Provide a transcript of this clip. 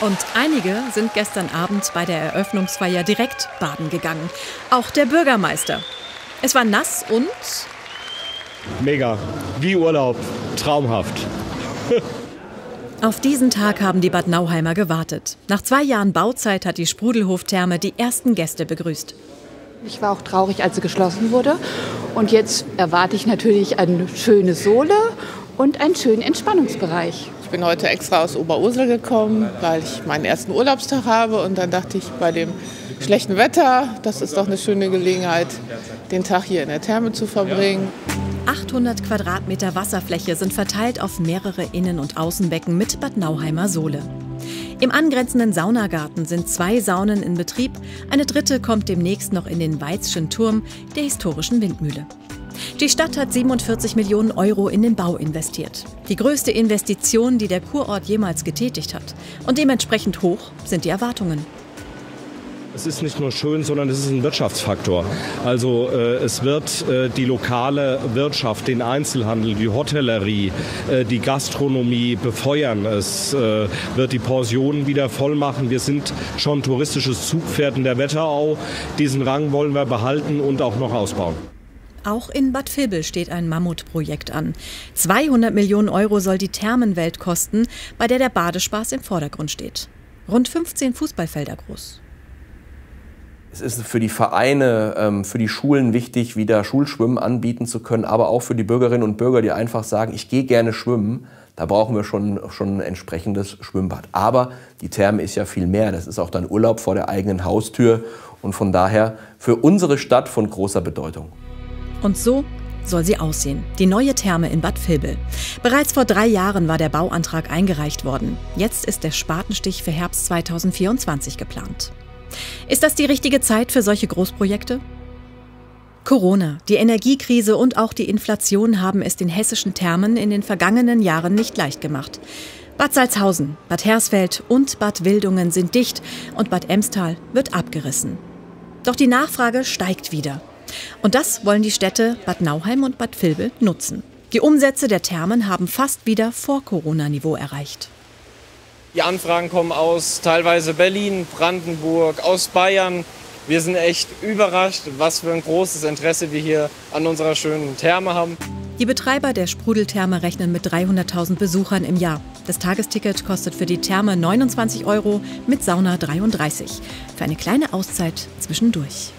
Und einige sind gestern Abend bei der Eröffnungsfeier direkt baden gegangen. Auch der Bürgermeister. Es war nass und... mega. Wie Urlaub. Traumhaft. Auf diesen Tag haben die Bad Nauheimer gewartet. Nach 2 Jahren Bauzeit hat die Sprudelhof-Therme die ersten Gäste begrüßt. Ich war auch traurig, als sie geschlossen wurde. Und jetzt erwarte ich natürlich eine schöne Sohle und einen schönen Entspannungsbereich. Ich bin heute extra aus Oberursel gekommen, weil ich meinen ersten Urlaubstag habe. Und dann dachte ich, bei dem schlechten Wetter, das ist doch eine schöne Gelegenheit, den Tag hier in der Therme zu verbringen. 800 Quadratmeter Wasserfläche sind verteilt auf mehrere Innen- und Außenbecken mit Bad Nauheimer Sohle. Im angrenzenden Saunagarten sind 2 Saunen in Betrieb. Eine dritte kommt demnächst noch in den Weizschen Turm der historischen Windmühle. Die Stadt hat 47 Millionen Euro in den Bau investiert. Die größte Investition, die der Kurort jemals getätigt hat. Und dementsprechend hoch sind die Erwartungen. Es ist nicht nur schön, sondern es ist ein Wirtschaftsfaktor. Also es wird die lokale Wirtschaft, den Einzelhandel, die Hotellerie, die Gastronomie befeuern. Es wird die Pensionen wieder voll machen. Wir sind schon touristisches Zugpferd in der Wetterau. Diesen Rang wollen wir behalten und auch noch ausbauen. Auch in Bad Vilbel steht ein Mammutprojekt an. 200 Millionen Euro soll die Thermenwelt kosten, bei der der Badespaß im Vordergrund steht. Rund 15 Fußballfelder groß. Es ist für die Vereine, für die Schulen wichtig, wieder Schulschwimmen anbieten zu können, aber auch für die Bürgerinnen und Bürger, die einfach sagen, ich gehe gerne schwimmen. Da brauchen wir schon ein entsprechendes Schwimmbad. Aber die Therme ist ja viel mehr. Das ist auch dann Urlaub vor der eigenen Haustür und von daher für unsere Stadt von großer Bedeutung. Und so soll sie aussehen, die neue Therme in Bad Vilbel. Bereits vor 3 Jahren war der Bauantrag eingereicht worden. Jetzt ist der Spatenstich für Herbst 2024 geplant. Ist das die richtige Zeit für solche Großprojekte? Corona, die Energiekrise und auch die Inflation haben es den hessischen Thermen in den vergangenen Jahren nicht leicht gemacht. Bad Salzhausen, Bad Hersfeld und Bad Wildungen sind dicht und Bad Emstal wird abgerissen. Doch die Nachfrage steigt wieder. Und das wollen die Städte Bad Nauheim und Bad Vilbel nutzen. Die Umsätze der Thermen haben fast wieder Vor-Corona-Niveau erreicht. Die Anfragen kommen aus teilweise Berlin, Brandenburg, aus Bayern. Wir sind echt überrascht, was für ein großes Interesse wir hier an unserer schönen Therme haben. Die Betreiber der Sprudeltherme rechnen mit 300.000 Besuchern im Jahr. Das Tagesticket kostet für die Therme 29 Euro, mit Sauna 33. Für eine kleine Auszeit zwischendurch.